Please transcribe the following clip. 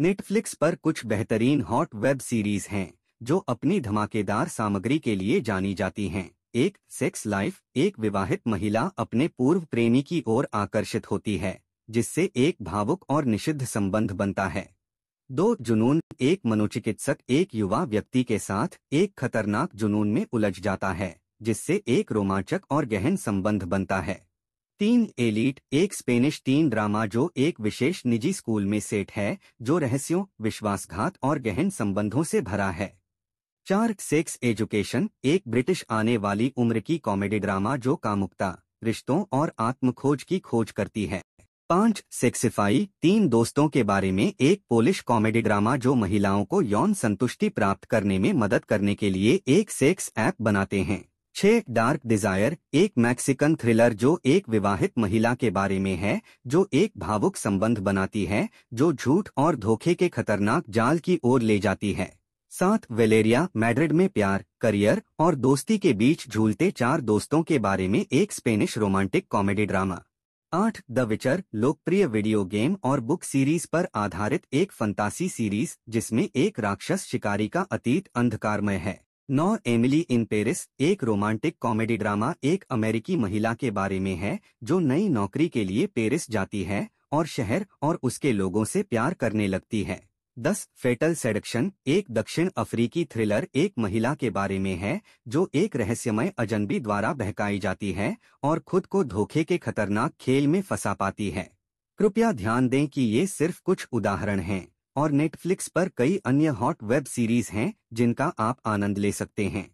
Netflix पर कुछ बेहतरीन हॉट वेब सीरीज हैं जो अपनी धमाकेदार सामग्री के लिए जानी जाती हैं। एक सेक्स लाइफ, एक विवाहित महिला अपने पूर्व प्रेमी की ओर आकर्षित होती है जिससे एक भावुक और निषिद्ध संबंध बनता है। दो जुनून, एक मनोचिकित्सक एक युवा व्यक्ति के साथ एक खतरनाक जुनून में उलझ जाता है जिससे एक रोमांचक और गहन संबंध बनता है। तीन एलीट, एक स्पेनिश टीन ड्रामा जो एक विशेष निजी स्कूल में सेट है जो रहस्यों, विश्वासघात और गहन संबंधों से भरा है। चार सेक्स एजुकेशन, एक ब्रिटिश आने वाली उम्र की कॉमेडी ड्रामा जो कामुकता, रिश्तों और आत्मखोज की खोज करती है। पाँच सेक्सिफाई, तीन दोस्तों के बारे में एक पोलिश कॉमेडी ड्रामा जो महिलाओं को यौन संतुष्टि प्राप्त करने में मदद करने के लिए एक सेक्स ऐप बनाते हैं। छः डार्क डिजायर, एक मैक्सिकन थ्रिलर जो एक विवाहित महिला के बारे में है जो एक भावुक संबंध बनाती है जो झूठ और धोखे के खतरनाक जाल की ओर ले जाती है। सात वेलेरिया, मैड्रिड में प्यार, करियर और दोस्ती के बीच झूलते चार दोस्तों के बारे में एक स्पेनिश रोमांटिक कॉमेडी ड्रामा। आठ द विचर, लोकप्रिय वीडियो गेम और बुक सीरीज पर आधारित एक फंतासी सीरीज जिसमें एक राक्षस शिकारी का अतीत अंधकारमय है। नौ एमिली इन पेरिस, एक रोमांटिक कॉमेडी ड्रामा एक अमेरिकी महिला के बारे में है जो नई नौकरी के लिए पेरिस जाती है और शहर और उसके लोगों से प्यार करने लगती है। दस फेटल सेडक्शन, एक दक्षिण अफ्रीकी थ्रिलर एक महिला के बारे में है जो एक रहस्यमय अजनबी द्वारा बहकाई जाती है और खुद को धोखे के खतरनाक खेल में फंसा पाती है। कृपया ध्यान दें कि ये सिर्फ कुछ उदाहरण हैं और नेटफ्लिक्स पर कई अन्य हॉट वेब सीरीज हैं जिनका आप आनंद ले सकते हैं।